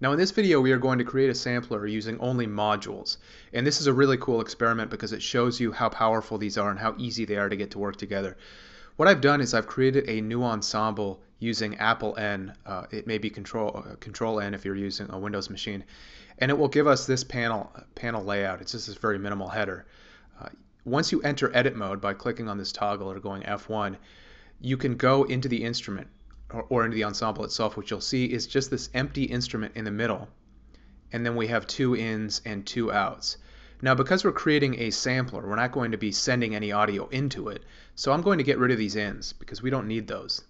Now in this video we are going to create a sampler using only modules, and this is a really cool experiment because it shows you how powerful these are and how easy they are to get to work together. What I've done is I've created a new ensemble using Apple N, it may be Control N if you're using a Windows machine, and it will give us this panel layout. It's just this very minimal header. Once you enter edit mode by clicking on this toggle or going F1, you can go into the instrument or into the ensemble itself. What you'll see is just this empty instrument in the middle, and then we have two ins and two outs. Now because we're creating a sampler, we're not going to be sending any audio into it, so I'm going to get rid of these ins because we don't need those.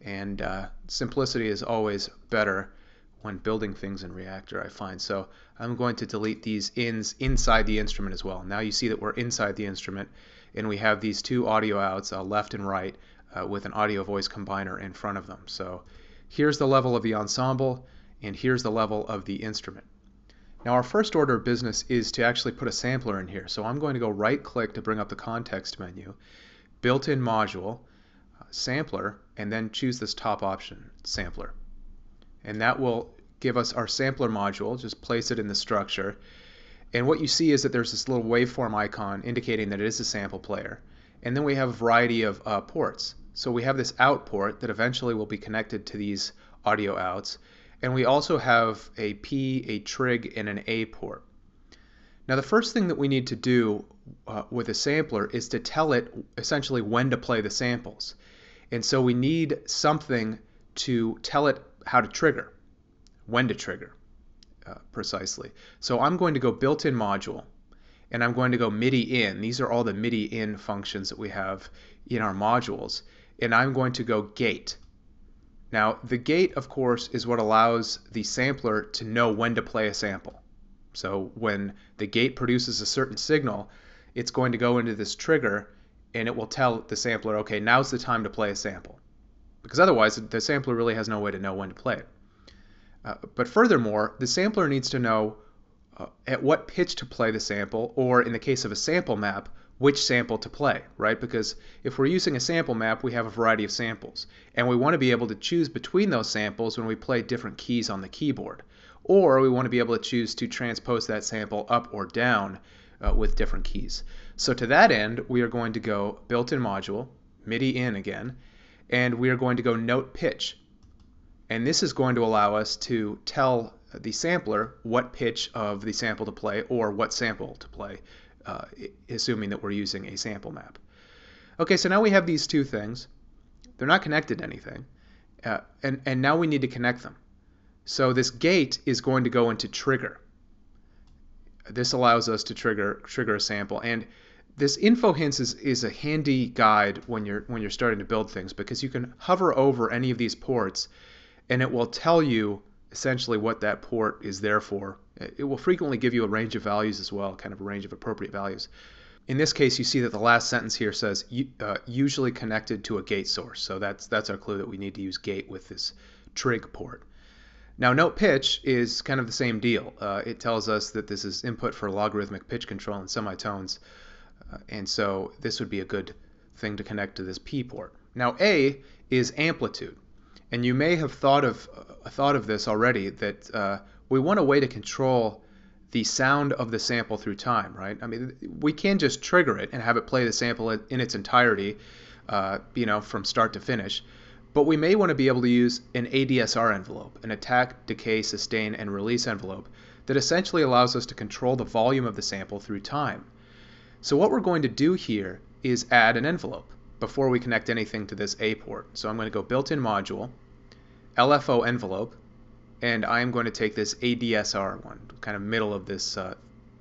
And simplicity is always better when building things in Reactor, I find. So I'm going to delete these ins inside the instrument as well. Now you see that we're inside the instrument and we have these two audio outs, left and right, with an audio voice combiner in front of them. So here's the level of the ensemble and here's the level of the instrument. Now our first order of business is to actually put a sampler in here. So I'm going to go right click to bring up the context menu, built-in module, sampler, and then choose this top option, sampler. And that will give us our sampler module, just place it in the structure. And what you see is that there's this little waveform icon indicating that it is a sample player. And then we have a variety of ports. So we have this out port that eventually will be connected to these audio outs. And we also have a P, a trig, and an A port. Now the first thing that we need to do with a sampler is to tell it essentially when to play the samples. And so we need something to tell it how to trigger, when to trigger precisely. So I'm going to go built-in module and I'm going to go MIDI in. These are all the MIDI in functions that we have in our modules, and I'm going to go gate. Now the gate, of course, is what allows the sampler to know when to play a sample. So when the gate produces a certain signal, it's going to go into this trigger and it will tell the sampler, okay, now's the time to play a sample. Because otherwise the sampler really has no way to know when to play it. But furthermore, the sampler needs to know at what pitch to play the sample, or in the case of a sample map, which sample to play, right? Because if we're using a sample map, we have a variety of samples, and we want to be able to choose between those samples when we play different keys on the keyboard, or we want to be able to choose to transpose that sample up or down with different keys. So to that end, we are going to go built-in module, MIDI in again, and we are going to go note pitch, and this is going to allow us to tell the sampler what pitch of the sample to play, or what sample to play, assuming that we're using a sample map. Okay, so now we have these two things. They're not connected to anything, and now we need to connect them. So this gate is going to go into trigger. This allows us to trigger a sample, and this info hints is a handy guide when you're starting to build things, because you can hover over any of these ports and it will tell you essentially what that port is there for. It will frequently give you a range of values as well, kind of a range of appropriate values. In this case, you see that the last sentence here says usually connected to a gate source. So that's our clue that we need to use gate with this trig port. Now note pitch is kind of the same deal. It tells us that this is input for logarithmic pitch control and semitones. And so this would be a good thing to connect to this P port. Now A is amplitude, and you may have thought of this already, that we want a way to control the sound of the sample through time, right? I mean, we can just trigger it and have it play the sample in its entirety, you know, from start to finish, but we may want to be able to use an ADSR envelope, an attack, decay, sustain, and release envelope, that essentially allows us to control the volume of the sample through time. So what we're going to do here is add an envelope before we connect anything to this A port. So I'm going to go built-in module, LFO envelope, and I'm going to take this ADSR one, kind of middle of this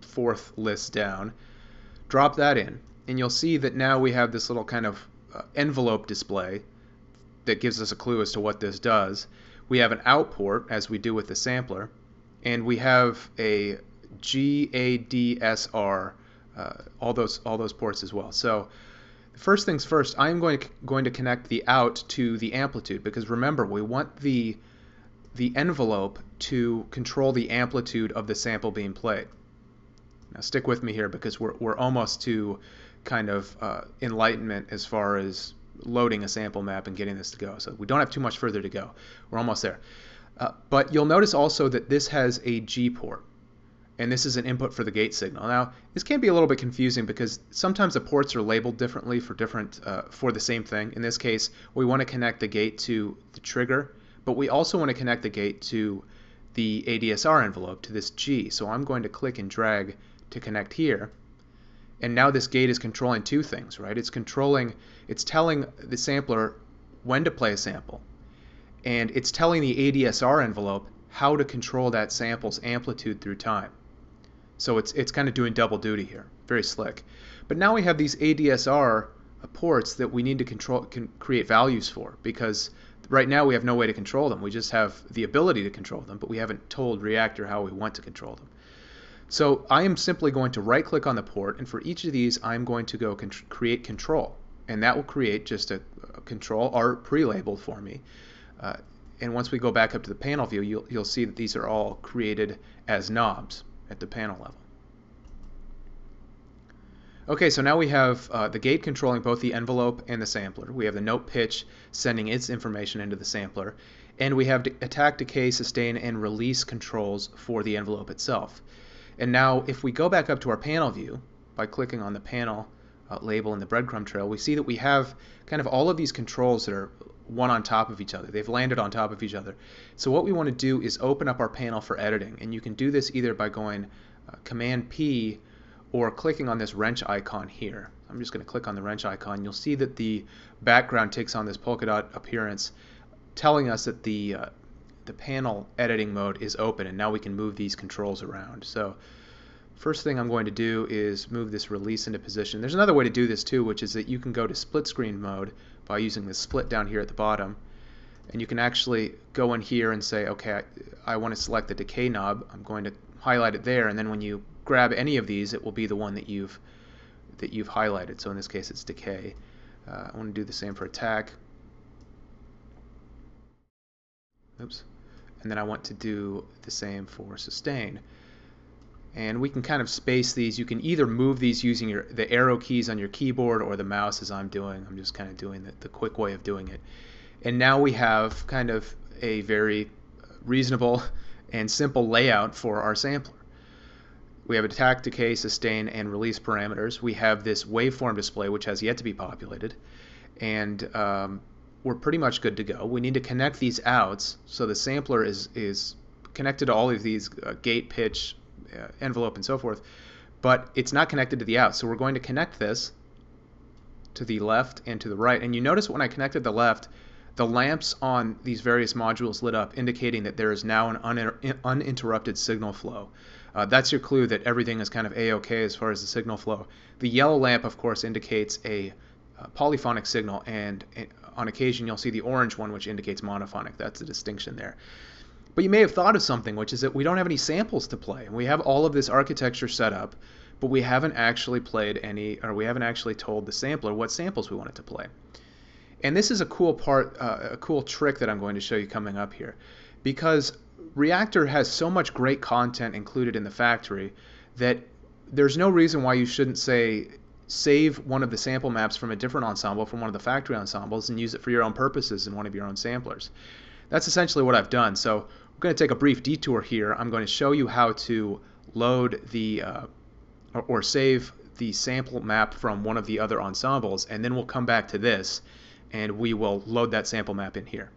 fourth list down, drop that in, and you'll see that now we have this little kind of envelope display that gives us a clue as to what this does. We have an out port, as we do with the sampler, and we have a GADSR, all those ports as well. So first things first, I'm going to connect the out to the amplitude, because remember, we want the envelope to control the amplitude of the sample being played. Now stick with me here, because we're almost to kind of enlightenment as far as loading a sample map and getting this to go. So we don't have too much further to go. We're almost there. But you'll notice also that this has a G port, and this is an input for the gate signal. Now, this can be a little bit confusing because sometimes the ports are labeled differently for different for the same thing. In this case, we want to connect the gate to the trigger, but we also want to connect the gate to the ADSR envelope, to this G. So I'm going to click and drag to connect here. And now this gate is controlling two things, right? It's controlling, it's telling the sampler when to play a sample, and it's telling the ADSR envelope how to control that sample's amplitude through time. So it's kind of doing double duty here. Very slick. But now we have these ADSR ports that we need to create values for, because right now we have no way to control them. We just have the ability to control them, but we haven't told Reactor how we want to control them. So I am simply going to right click on the port, and for each of these I'm going to go create control, and that will create just a control or pre-labeled for me. And once we go back up to the panel view, you'll see that these are all created as knobs at the panel level. Okay, so now we have the gate controlling both the envelope and the sampler. We have the note pitch sending its information into the sampler, and we have attack, decay, sustain, and release controls for the envelope itself. And now if we go back up to our panel view by clicking on the panel label in the breadcrumb trail, we see that we have kind of all of these controls that are one on top of each other. They've landed on top of each other. So what we want to do is open up our panel for editing, and you can do this either by going Command P or clicking on this wrench icon here. I'm just going to click on the wrench icon. You'll see that the background takes on this polka dot appearance, telling us that the panel editing mode is open, and now we can move these controls around. So first thing I'm going to do is move this release into position. There's another way to do this too, which is that you can go to split screen mode by using the split down here at the bottom, and you can actually go in here and say, okay, I want to select the decay knob. I'm going to highlight it there, and then when you grab any of these, it will be the one that you've highlighted. So in this case, it's decay. I want to do the same for attack. Oops. And then I want to do the same for sustain. And we can kind of space these. You can either move these using the arrow keys on your keyboard or the mouse, as I'm doing. I'm just kind of doing the quick way of doing it. And now we have kind of a very reasonable and simple layout for our sampler. We have attack, decay, sustain, and release parameters. We have this waveform display, which has yet to be populated. And we're pretty much good to go. We need to connect these outs, so the sampler is connected to all of these gate, pitch, envelope, and so forth, but it's not connected to the out. So we're going to connect this to the left and to the right. And you notice when I connected the left, the lamps on these various modules lit up, indicating that there is now an uninterrupted signal flow. That's your clue that everything is kind of A-OK as far as the signal flow. The yellow lamp, of course, indicates a polyphonic signal, and on occasion you'll see the orange one, which indicates monophonic. That's the distinction there. But you may have thought of something, which is that we don't have any samples to play. We have all of this architecture set up, but we haven't actually played any, or we haven't actually told the sampler what samples we want it to play. And this is a cool part, a cool trick that I'm going to show you coming up here, because Reactor has so much great content included in the factory that there's no reason why you shouldn't say save one of the sample maps from a different ensemble, from one of the factory ensembles, and use it for your own purposes in one of your own samplers. That's essentially what I've done. So we're going to take a brief detour here. I'm going to show you how to load the or save the sample map from one of the other ensembles, and then we'll come back to this and we will load that sample map in here.